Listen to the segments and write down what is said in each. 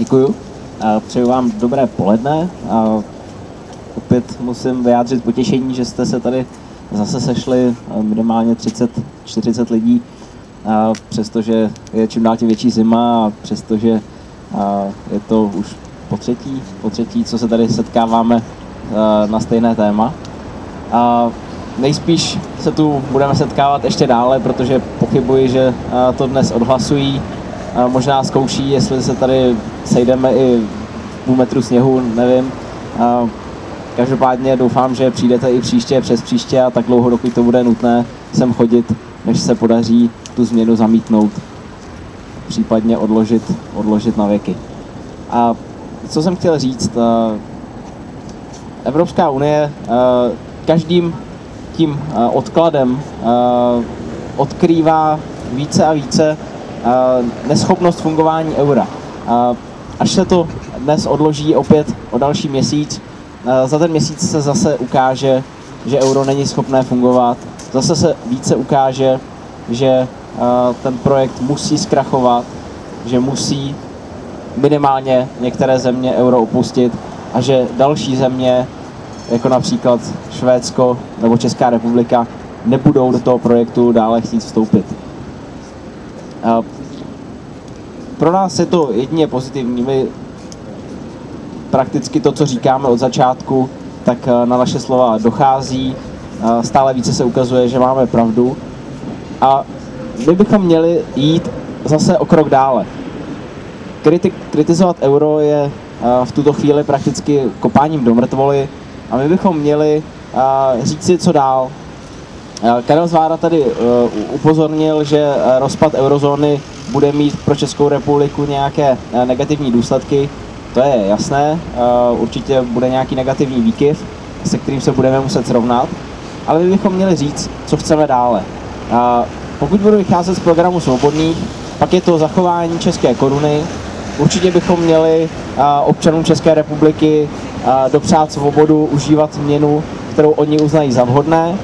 Děkuju a přeju vám dobré poledne. A opět musím vyjádřit potěšení, že jste se tady zase sešli minimálně 30-40 lidí, přestože je čím dál tím větší zima a přestože je to už po třetí, co se tady setkáváme na stejné téma. A nejspíš se tu budeme setkávat ještě dále, protože pochybuji, že to dnes odhlasují. Možná zkouší, jestli se tady sejdeme i půl metru sněhu, nevím. Každopádně doufám, že přijdete i příště, přes příště a tak dlouho, dokud to bude nutné sem chodit, než se podaří tu změnu zamítnout, případně odložit na věky. A co jsem chtěl říct, Evropská unie každým tím odkladem odkrývá více a více neschopnost fungování eura. Až se to dnes odloží opět o další měsíc, za ten měsíc se zase ukáže, že euro není schopné fungovat, zase se více ukáže, že ten projekt musí zkrachovat, že musí minimálně některé země euro opustit a že další země, jako například Švédsko nebo Česká republika, nebudou do toho projektu dále chtít vstoupit. Pro nás je to jedině pozitivní. My prakticky to, co říkáme od začátku, tak na naše slova dochází, stále více se ukazuje, že máme pravdu a my bychom měli jít zase o krok dále. Kritizovat euro je v tuto chvíli prakticky kopáním do mrtvoly a my bychom měli říct si, co dál. Karel Zvára tady upozornil, že rozpad eurozóny bude mít pro Českou republiku nějaké negativní důsledky. To je jasné, určitě bude nějaký negativní výkyv, se kterým se budeme muset srovnat, ale my bychom měli říct, co chceme dále. Pokud budu vycházet z programu Svobodní, pak je to zachování české koruny. Určitě bychom měli občanům České republiky dopřát svobodu užívat měnu, kterou oni uznají za vhodné.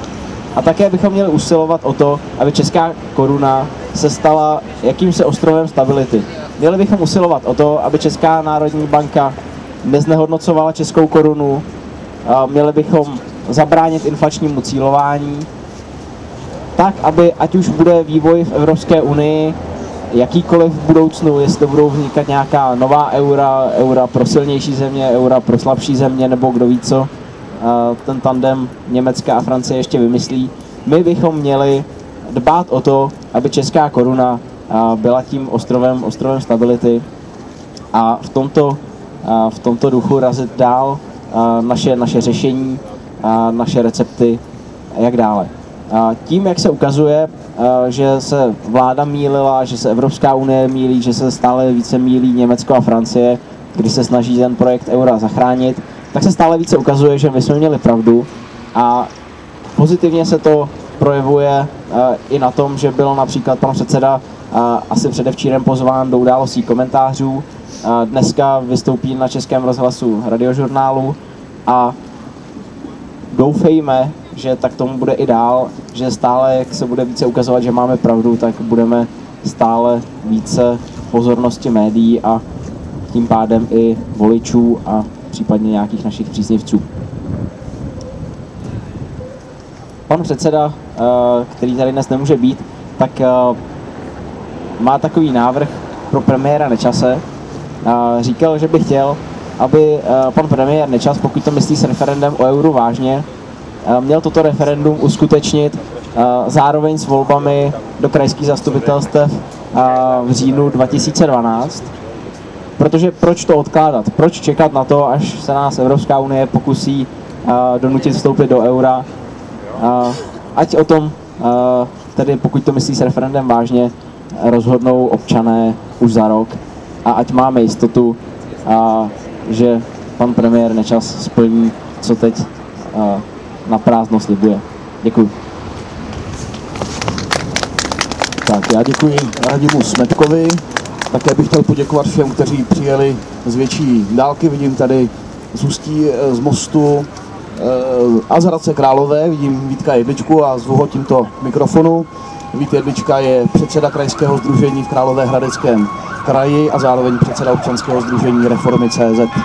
A také bychom měli usilovat o to, aby česká koruna se stala jakýmsi ostrovem stability. Měli bychom usilovat o to, aby Česká národní banka neznehodnocovala českou korunu, měli bychom zabránit inflačnímu cílování, tak, aby ať už bude vývoj v Evropské unii jakýkoliv v budoucnu, jestli budou vznikat nějaká nová eura, eura pro silnější země, eura pro slabší země, nebo kdo ví co, ten tandem Německa a Francie ještě vymyslí. My bychom měli dbát o to, aby česká koruna byla tím ostrovem stability a v tomto duchu razit dál naše řešení, naše recepty a jak dále. Tím, jak se ukazuje, že se vláda mýlila, že se Evropská unie mýlí, že se stále více mýlí Německo a Francie, když se snaží ten projekt eura zachránit, tak se stále více ukazuje, že my jsme měli pravdu a pozitivně se to projevuje i na tom, že byl například pan předseda asi předevčírem pozván do událostí komentářů, dneska vystoupí na Českém rozhlasu Radiožurnálu a doufejme, že tak tomu bude i dál, že stále, jak se bude více ukazovat, že máme pravdu, tak budeme stále více pozornosti médií a tím pádem i voličů a případně nějakých našich příznivců. Pan předseda, který tady dnes nemůže být, tak má takový návrh pro premiéra Nečase. Říkal, že by chtěl, aby pan premiér Nečas, pokud to myslí s referendem o euru vážně, měl toto referendum uskutečnit zároveň s volbami do krajských zastupitelstev v říjnu 2012. Protože proč to odkládat? Proč čekat na to, až se nás Evropská unie pokusí donutit vstoupit do eura? Ať o tom, tedy pokud to myslí s referendem vážně, rozhodnou občané už za rok a ať máme jistotu, že pan premiér Nečas splní, co teď na prázdno slibuje. Děkuji. Tak, já děkuji Radimu Smetkovi. Také bych chtěl poděkovat všem, kteří přijeli z větší dálky. Vidím tady z Ústí, z Mostu a z Hradce Králové. Vidím Vítka Jedličku a zvu ho tímto mikrofonu. Vít Jedlička je předseda Krajského sdružení v Královéhradeckém kraji a zároveň předseda občanského sdružení Reformy CZ.